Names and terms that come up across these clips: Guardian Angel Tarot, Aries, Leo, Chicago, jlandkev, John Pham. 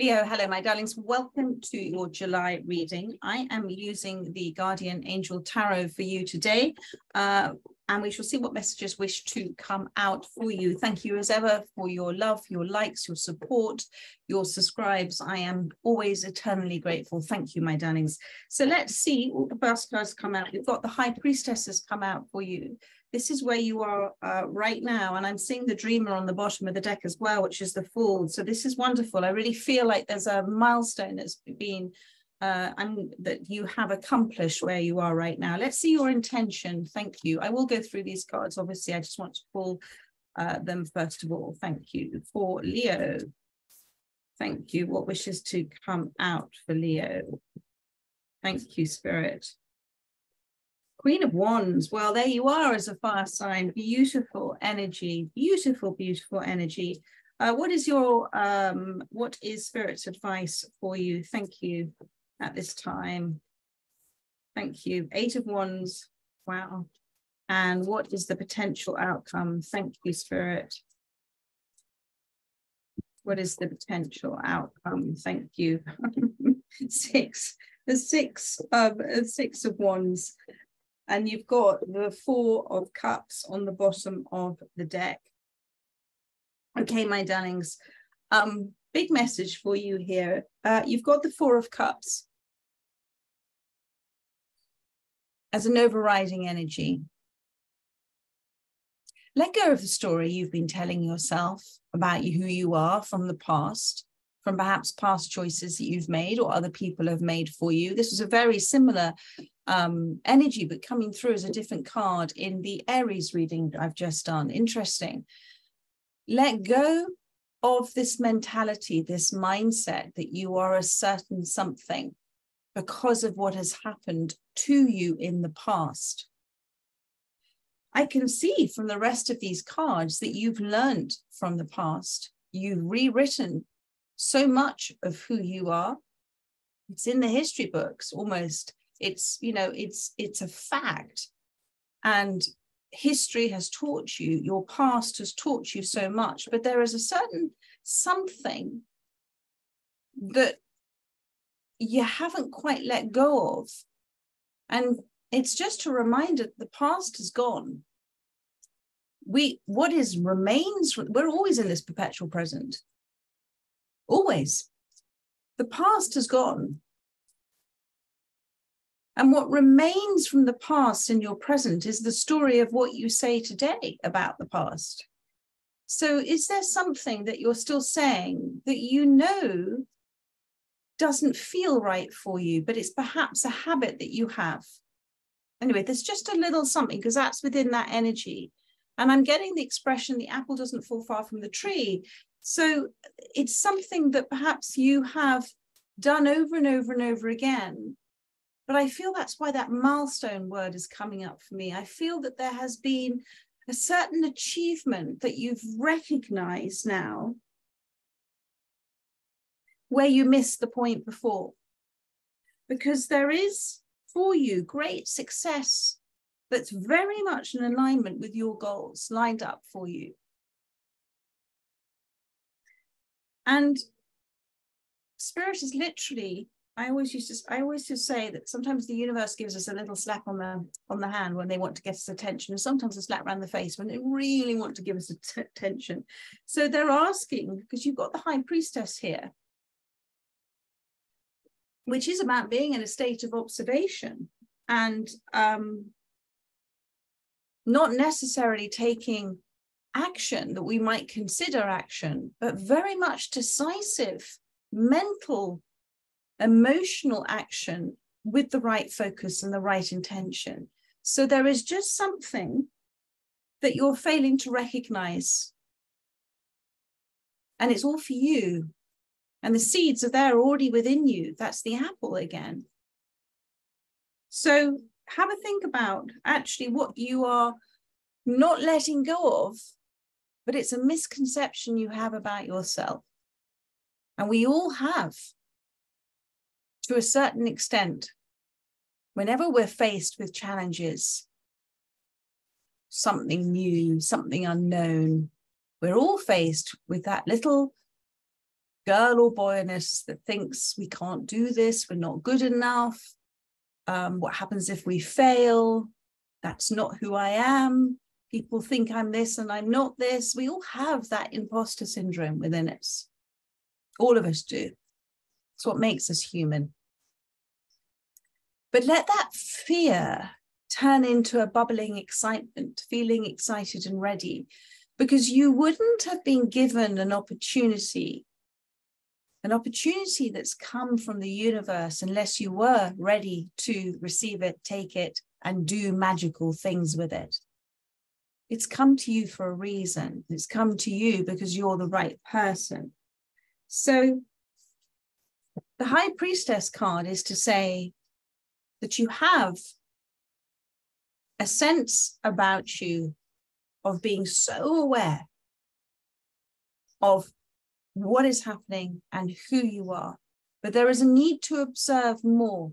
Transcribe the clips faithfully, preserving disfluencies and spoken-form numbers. Leo, hello, my darlings. Welcome to your July reading. I am using the Guardian Angel Tarot for you today, uh, and we shall see what messages wish to come out for you. Thank you as ever for your love, your likes, your support, your subscribes. I am always eternally grateful. Thank you, my darlings. So let's see what the first cards come out. We've got the High Priestess has come out for you. This is where you are uh, right now. And I'm seeing the Dreamer on the bottom of the deck as well, which is the Fool. So this is wonderful. I really feel like there's a milestone that's been, uh, and that you have accomplished where you are right now. Let's see your intention. Thank you. I will go through these cards. Obviously, I just want to pull uh, them first of all. Thank you for Leo. Thank you. What wishes to come out for Leo? Thank you, Spirit. Queen of Wands, well, there you are as a fire sign. Beautiful energy, beautiful, beautiful energy. Uh, what is your, um, what is Spirit's advice for you? Thank you at this time. Thank you. Eight of Wands, wow. And what is the potential outcome? Thank you, Spirit. What is the potential outcome? Thank you. Six, the six of, uh, six of Wands. And you've got the Four of Cups on the bottom of the deck. Okay, my darlings, um, big message for you here. Uh, you've got the Four of Cups as an overriding energy. Let go of the story you've been telling yourself about who you are from the past, from perhaps past choices that you've made or other people have made for you. This is a very similar um, energy, but coming through as a different card in the Aries reading I've just done. Interesting. Let go of this mentality, this mindset that you are a certain something because of what has happened to you in the past. I can see from the rest of these cards that you've learned from the past. You've rewritten so much of who you are. It's in the history books almost. It's, you know, it's it's a fact. And history has taught you, your past has taught you so much, but there is a certain something that you haven't quite let go of. And it's just a reminder that the past is gone. We, what is remains, we're always in this perpetual present. Always. The past has gone. And what remains from the past in your present is the story of what you say today about the past. So is there something that you're still saying that you know doesn't feel right for you, but it's perhaps a habit that you have? Anyway, there's just a little something because that's within that energy. And I'm getting the expression, the apple doesn't fall far from the tree. So it's something that perhaps you have done over and over and over again. But I feel that's why that milestone word is coming up for me. I feel that there has been a certain achievement that you've recognized now where you missed the point before. Because there is for you great success that's very much in alignment with your goals lined up for you. And Spirit is literally, I always used to, I always used to say that sometimes the universe gives us a little slap on the, on the hand when they want to get us attention, and sometimes a slap around the face when they really want to give us attention. So they're asking, because you've got the High Priestess here, which is about being in a state of observation and um, not necessarily taking action that we might consider action, but very much decisive, mental, emotional action with the right focus and the right intention. So there is just something that you're failing to recognize. And it's all for you. And the seeds are there already within you. That's the apple again. So have a think about actually what you are not letting go of, but it's a misconception you have about yourself. And we all have, to a certain extent, whenever we're faced with challenges, something new, something unknown, we're all faced with that little girl or boy in us that thinks we can't do this, we're not good enough, um, what happens if we fail, that's not who I am, people think I'm this and I'm not this. We all have that imposter syndrome within us. All of us do. It's what makes us human. But let that fear turn into a bubbling excitement, feeling excited and ready, because you wouldn't have been given an opportunity, an opportunity that's come from the universe, unless you were ready to receive it, take it, and do magical things with it. It's come to you for a reason. It's come to you because you're the right person. So the High Priestess card is to say that you have a sense about you of being so aware of what is happening and who you are. But there is a need to observe more,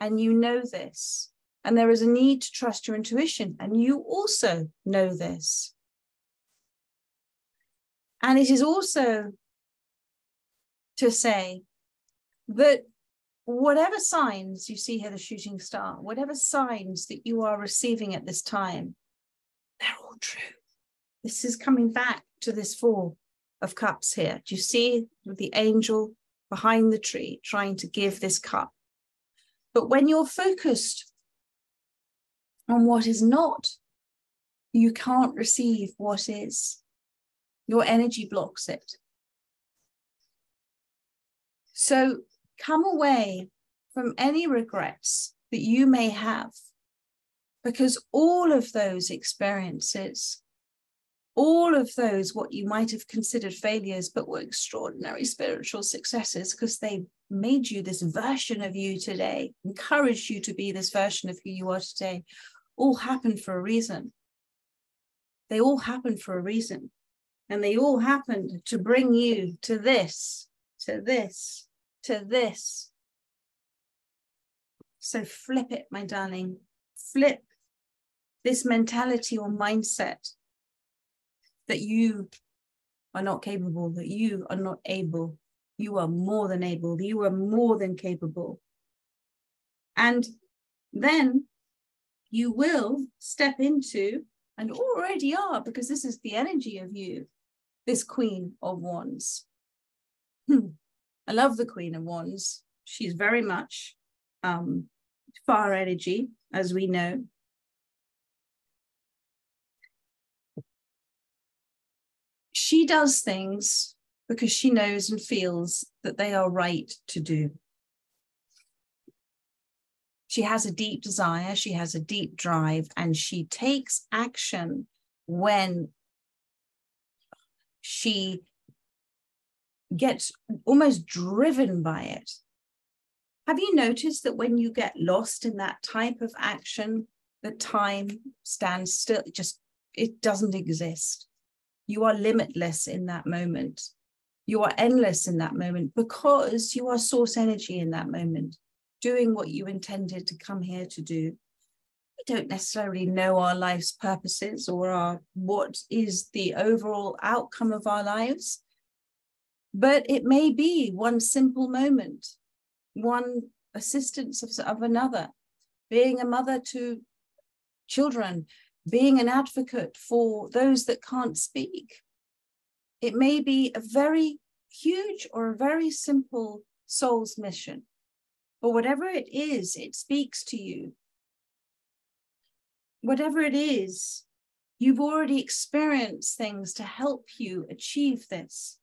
and you know this. And there is a need to trust your intuition, and you also know this. And it is also to say that whatever signs you see here, the shooting star, whatever signs that you are receiving at this time, they're all true. This is coming back to this Four of Cups here. Do you see the angel behind the tree trying to give this cup? But when you're focused on what is not, you can't receive what is. Your energy blocks it. So come away from any regrets that you may have, because all of those experiences, all of those what you might have considered failures but were extraordinary spiritual successes, because they made you this version of you today, encouraged you to be this version of who you are today, all happened for a reason. They all happened for a reason. And they all happened to bring you to this, to this, to this. So flip it, my darling. Flip this mentality or mindset that you are not capable, that you are not able. You are more than able. You are more than capable. And then you will step into, and already are, because this is the energy of you, this Queen of Wands. Hmm. I love the Queen of Wands. She's very much um, fire energy, as we know. She does things because she knows and feels that they are right to do. She has a deep desire, she has a deep drive, and she takes action when she gets almost driven by it. Have you noticed that when you get lost in that type of action, the time stands still? It just, it doesn't exist. You are limitless in that moment. You are endless in that moment, because you are source energy in that moment, doing what you intended to come here to do. We don't necessarily know our life's purposes or our what is the overall outcome of our lives. But it may be one simple moment, one assistance of, of another, being a mother to children, being an advocate for those that can't speak. It may be a very huge or a very simple soul's mission, but whatever it is, it speaks to you. Whatever it is, you've already experienced things to help you achieve this.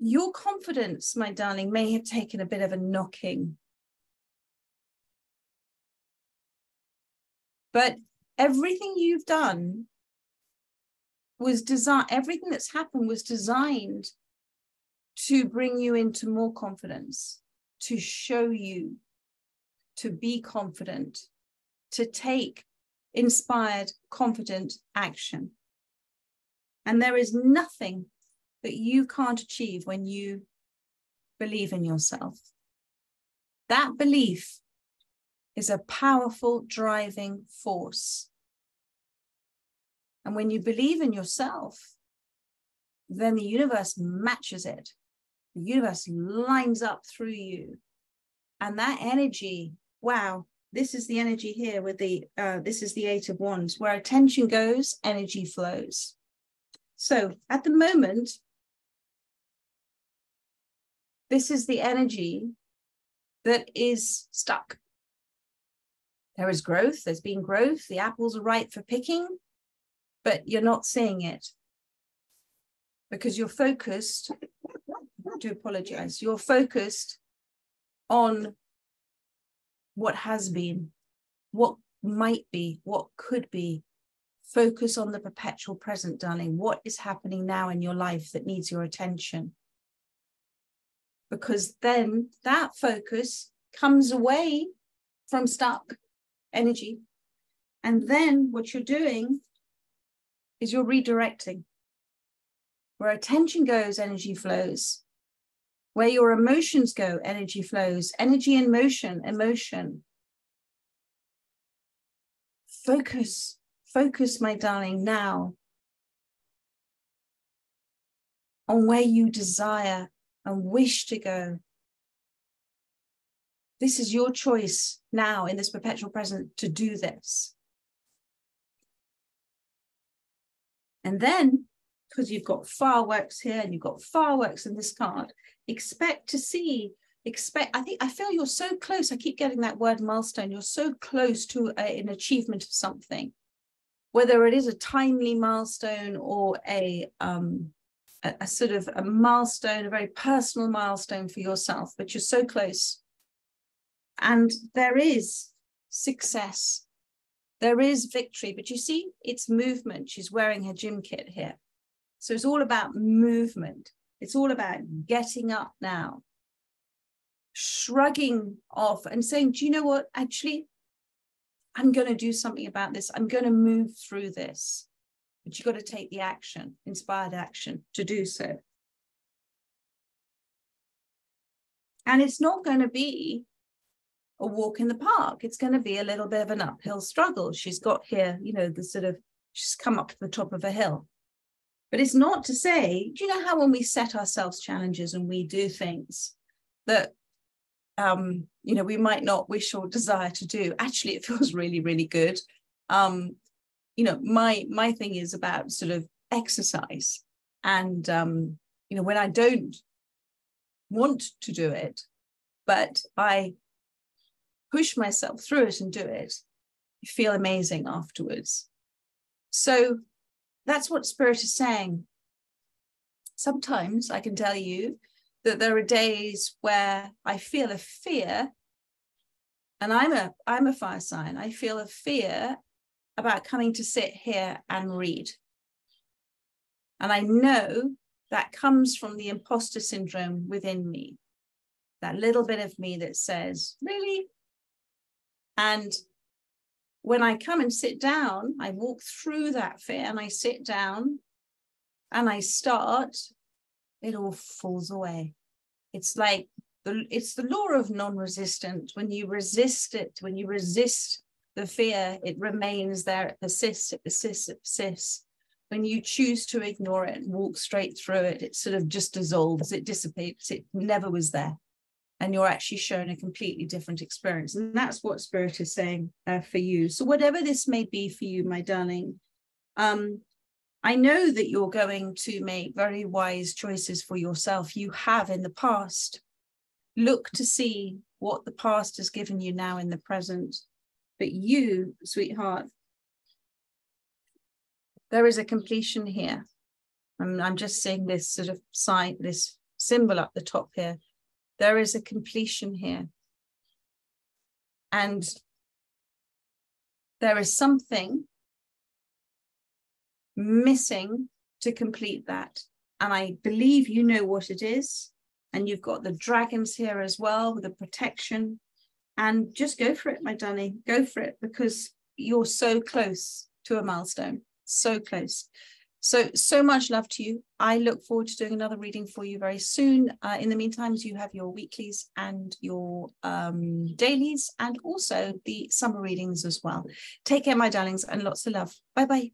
Your confidence, my darling, may have taken a bit of a knocking. But everything you've done was designed, everything that's happened was designed to bring you into more confidence, to show you, to be confident, to take inspired, confident action. And there is nothing that you can't achieve when you believe in yourself. That belief is a powerful driving force. And when you believe in yourself, then the universe matches it. The universe lines up through you. And that energy, wow, this is the energy here with the, uh, this is the Eight of Wands. Where attention goes, energy flows. So at the moment, this is the energy that is stuck. There is growth, there's been growth, the apples are ripe for picking, but you're not seeing it because you're focused, I do apologize, you're focused on what has been, what might be, what could be. Focus on the perpetual present, darling. What is happening now in your life that needs your attention? Because then that focus comes away from stuck energy. And then what you're doing is you're redirecting. Where attention goes, energy flows. Where your emotions go, energy flows. Energy in motion, emotion. Focus, focus, my darling, now on where you desire and wish to go. This is your choice now in this perpetual present to do this. And then, because you've got fireworks here and you've got fireworks in this card, expect to see, expect, I think, I feel you're so close. I keep getting that word milestone. You're so close to a, an achievement of something, whether it is a timely milestone or a, um, a, a sort of a milestone, a very personal milestone for yourself, but you're so close. And there is success. There is victory. But you see, it's movement. She's wearing her gym kit here. So it's all about movement. It's all about getting up now. Shrugging off and saying, do you know what? Actually, I'm going to do something about this. I'm going to move through this. But you've got to take the action, inspired action to do so. And it's not going to be a walk in the park. It's going to be a little bit of an uphill struggle. She's got here, you know, the sort of, she's come up to the top of a hill. But it's not to say, do you know how when we set ourselves challenges and we do things that, um, you know, we might not wish or desire to do? Actually, it feels really, really good. Um, you know, my, my thing is about sort of exercise. And, um, you know, when I don't want to do it, but I push myself through it and do it, you feel amazing afterwards. So that's what Spirit is saying. Sometimes I can tell you that there are days where I feel a fear, and I'm a, I'm a fire sign, I feel a fear about coming to sit here and read. And I know that comes from the imposter syndrome within me, that little bit of me that says, really? And when I come and sit down, I walk through that fear and I sit down and I start, it all falls away. It's like, the, it's the law of non-resistance. When you resist it, when you resist the fear, it remains there, it persists, it persists, it persists. When you choose to ignore it and walk straight through it, it sort of just dissolves, it dissipates, it never was there. And you're actually shown a completely different experience. And that's what Spirit is saying uh, for you. So whatever this may be for you, my darling, um, I know that you're going to make very wise choices for yourself. You have in the past. Look to see what the past has given you now in the present. But you, sweetheart, there is a completion here. And I'm just seeing this sort of sign, this symbol up the top here. There is a completion here. And there is something missing to complete that. And I believe you know what it is. And you've got the dragons here as well with the protection. And just go for it, my darling. Go for it, because you're so close to a milestone. So close. So, so much love to you. I look forward to doing another reading for you very soon. Uh, in the meantime, you have your weeklies and your um, dailies and also the summer readings as well. Take care, my darlings, and lots of love. Bye-bye.